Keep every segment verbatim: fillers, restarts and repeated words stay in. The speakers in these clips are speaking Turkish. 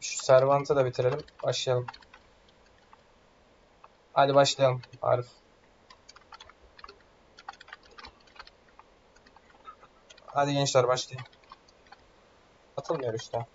Şu Servant'ı da bitirelim. Başlayalım. Hadi başlayalım Arif. Hadi gençler başlayın. Atılmıyor işte.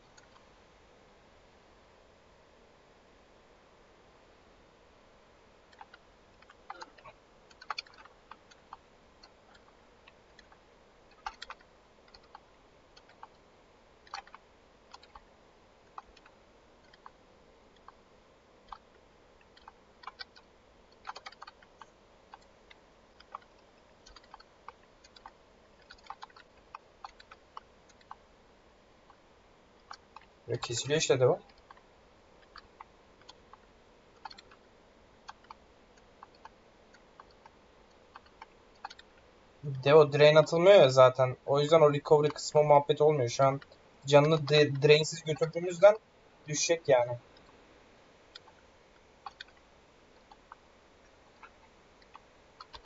Kesiliyor işte Devo. Devo drain atılmıyor ya zaten. O yüzden o recovery kısmı muhabbet olmuyor. Şu an canını drainsiz götürdüğümüzden düşecek yani.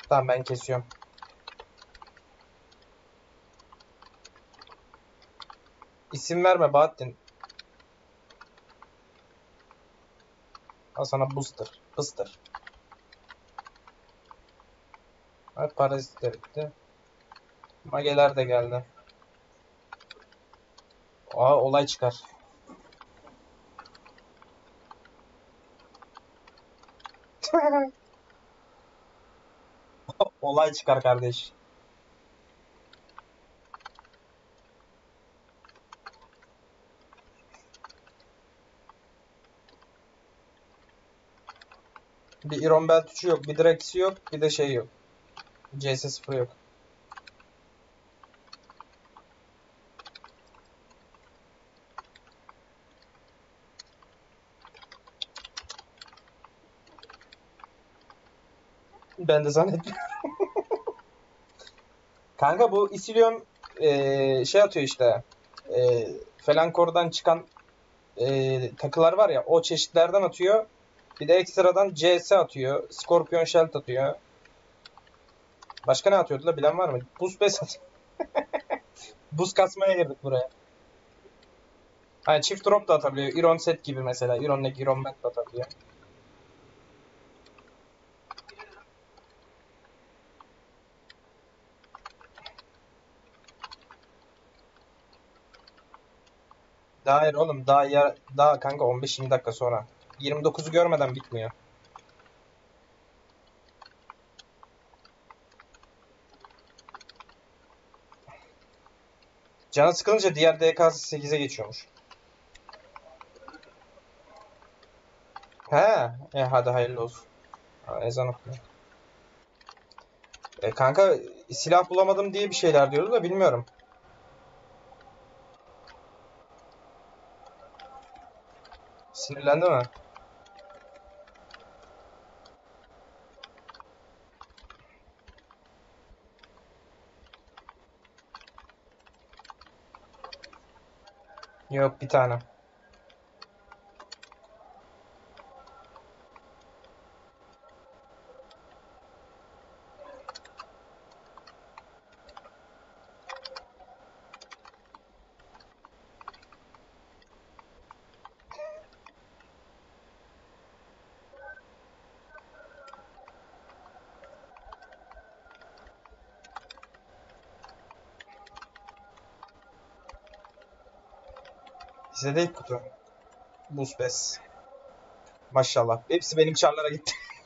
Tamam ben kesiyorum. İsim verme Bahattin. Al sana booster, booster. Ay parazitler bitti. Mageler de geldi. Aa olay çıkar. Olay çıkar kardeş. Bir Iron Bat üçü yok, bir Drax'i yok, bir de şey yok. C S sıfır yok. Ben de zannetmiyorum. Kanka bu Isilion ee, şey atıyor işte. E, Felankor'dan çıkan e, takılar var ya, o çeşitlerden atıyor. Bir de ekstradan C S atıyor. Scorpion shell atıyor. Başka ne atıyordu da bilen var mı? Buz bes atıyor. Buz kasmaya girdik buraya. Hani çift drop da atabiliyor. Iron set gibi mesela. Iron leg, Iron bat da atabiliyor. Daha yer oğlum. Daha yer. Daha kanka on beş yirmi dakika sonra. yirmi dokuzu görmeden bitmiyor. Canı sıkılınca diğer D K'sı sekize geçiyormuş. He, e, hadi hayırlı olsun. Ha, ezan okuyor. E, kanka silah bulamadım diye bir şeyler diyordu da bilmiyorum. Sinirlendi mi? Yok bir tane. Size de ilk kutu. Buz bes. Maşallah. Hepsi benim çarlara gitti.